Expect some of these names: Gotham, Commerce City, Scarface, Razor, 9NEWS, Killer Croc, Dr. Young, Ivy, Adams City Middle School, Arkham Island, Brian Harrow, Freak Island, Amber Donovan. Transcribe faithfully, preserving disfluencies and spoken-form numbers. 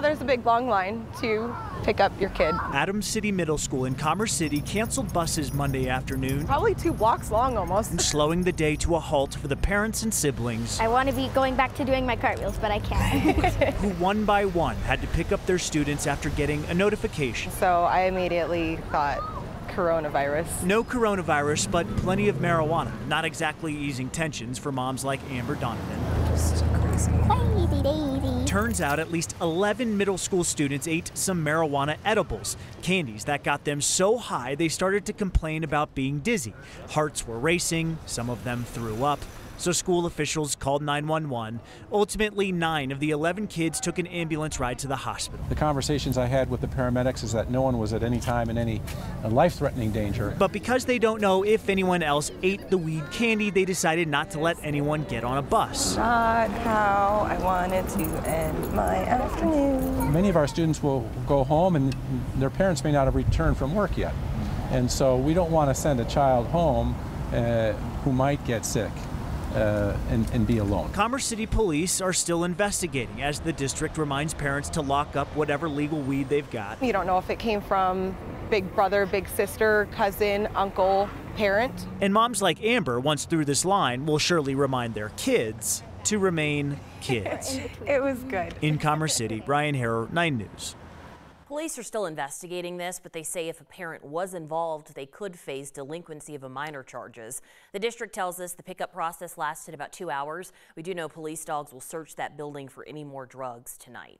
now there's a big long line to pick up your kid. Adams City Middle School in Commerce City canceled buses Monday afternoon. Probably two blocks long almost. Slowing the day to a halt for the parents and siblings. I want to be going back to doing my cartwheels, but I can't. Who one by one had to pick up their students after getting a notification. So I immediately thought, coronavirus. No coronavirus, but plenty of marijuana. Not exactly easing tensions for moms like Amber Donovan. Just crazy. Crazy daisy. Turns out at least eleven middle school students ate some marijuana edibles, candies that got them so high they started to complain about being dizzy. Hearts were racing, some of them threw up. So school officials called nine one one. Ultimately, nine of the eleven kids took an ambulance ride to the hospital. The conversations I had with the paramedics is that no one was at any time in any life-threatening danger. But because they don't know if anyone else ate the weed candy, they decided not to let anyone get on a bus. Not how I wanted to end my afternoon. Many of our students will go home and their parents may not have returned from work yet. And so we don't want to send a child home uh, who might get sick. Uh, and, and be alone. Commerce City police are still investigating as the district reminds parents to lock up whatever legal weed they've got. You don't know if it came from big brother, big sister, cousin, uncle, parent. And moms like Amber, once through this line, will surely remind their kids to remain kids. It was good. In Commerce City, Brian Harrow, nine News. Police are still investigating this, but they say if a parent was involved, they could face delinquency of a minor charges. The district tells us the pickup process lasted about two hours. We do know police dogs will search that building for any more drugs tonight.